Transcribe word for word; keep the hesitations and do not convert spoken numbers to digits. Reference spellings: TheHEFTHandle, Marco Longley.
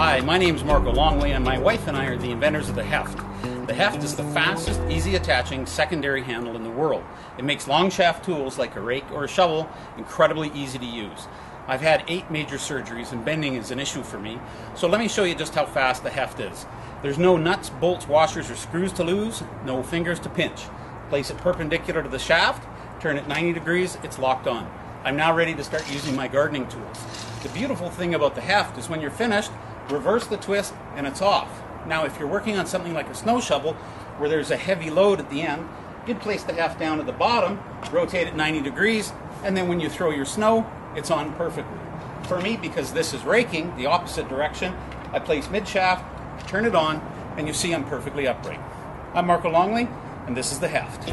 Hi, my name is Marco Longley, and my wife and I are the inventors of the heft. The heft is the fastest, easy-attaching secondary handle in the world. It makes long shaft tools like a rake or a shovel incredibly easy to use. I've had eight major surgeries, and bending is an issue for me, so let me show you just how fast the heft is. There's no nuts, bolts, washers, or screws to lose, no fingers to pinch. Place it perpendicular to the shaft, turn it ninety degrees, it's locked on. I'm now ready to start using my gardening tools. The beautiful thing about the heft is when you're finished, reverse the twist and it's off. Now if you're working on something like a snow shovel where there's a heavy load at the end, you'd place the heft down at the bottom, rotate it ninety degrees, and then when you throw your snow, it's on perfectly. For me, because this is raking the opposite direction, I place mid-shaft, turn it on, and you see I'm perfectly upright. I'm Marco Longley, and this is the heft.